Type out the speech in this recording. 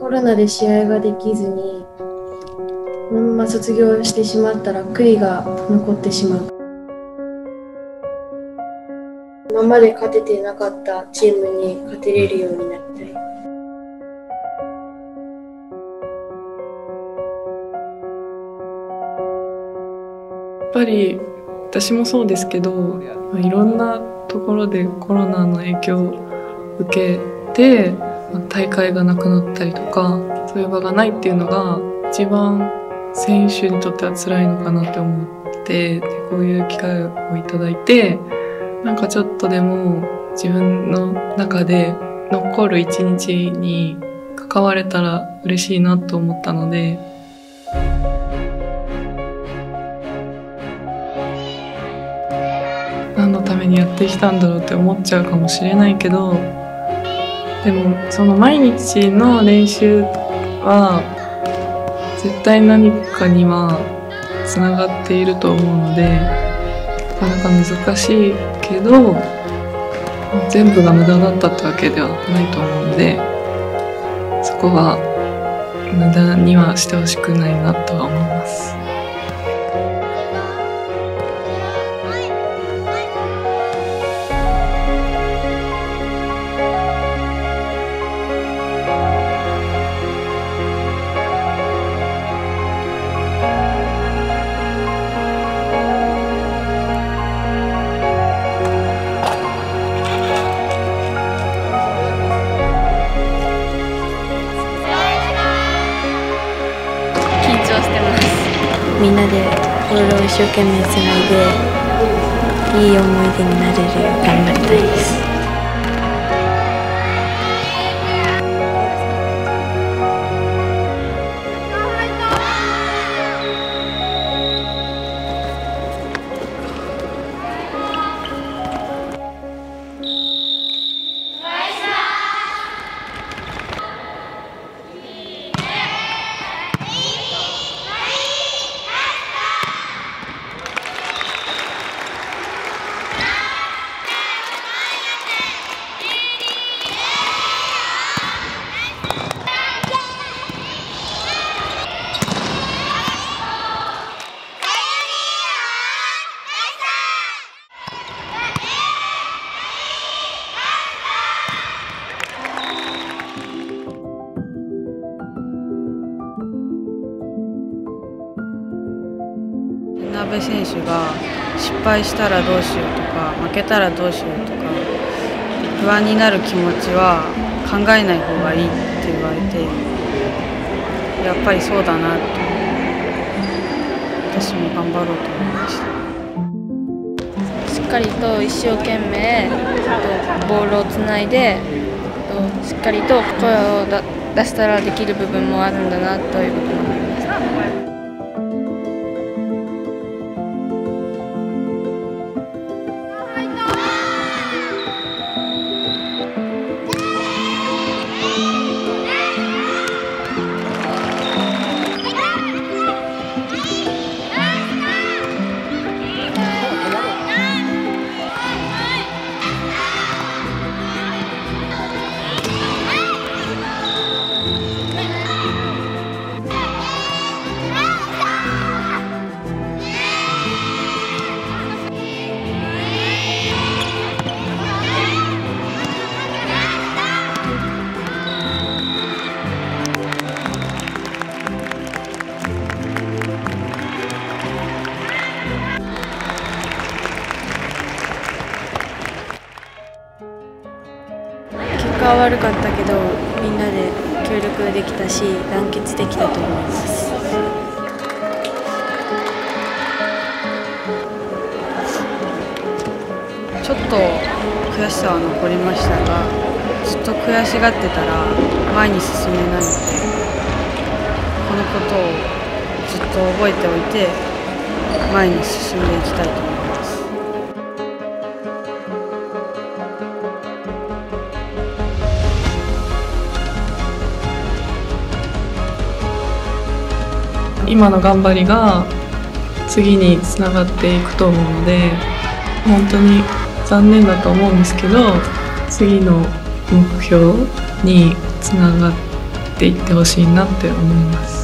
コロナで試合ができずにこのまま卒業してしまったら悔いが残ってしまう。今まで勝ててなかったチームに勝てれるようになりたい。やっぱり私もそうですけど、いろんなところでコロナの影響を受けて大会がなくなったりとか、そういう場がないっていうのが一番選手にとっては辛いのかなって思って、こういう機会をいただいて、なんかちょっとでも自分の中で残る一日に関われたら嬉しいなと思ったので。何のためにやってきたんだろうって思っちゃうかもしれないけど、でもその毎日の練習は絶対何かにはつながっていると思うので、なかなか難しいけど全部が無駄だったってわけではないと思うので、そこは無駄にはしてほしくないなとは思います。みんなでボールを一生懸命つないで、いい思い出になれるよう頑張りたいです。渡辺選手が失敗したらどうしようとか、負けたらどうしようとか不安になる気持ちは考えない方がいいって言われて、やっぱりそうだなと、私も頑張ろうと思いました。しっかりと一生懸命ボールをつないで、しっかりと声を出したらできる部分もあるんだなということも思いました。悪かったけど、みんなで協力できたし、団結できたと思います。ちょっと悔しさは残りましたが、ずっと悔しがってたら前に進めないので、このことをずっと覚えておいて前に進んでいきたいと思います。今の頑張りが次につながっていくと思うので、本当に残念だと思うんですけど、次の目標につながっっていってほしいなって思います。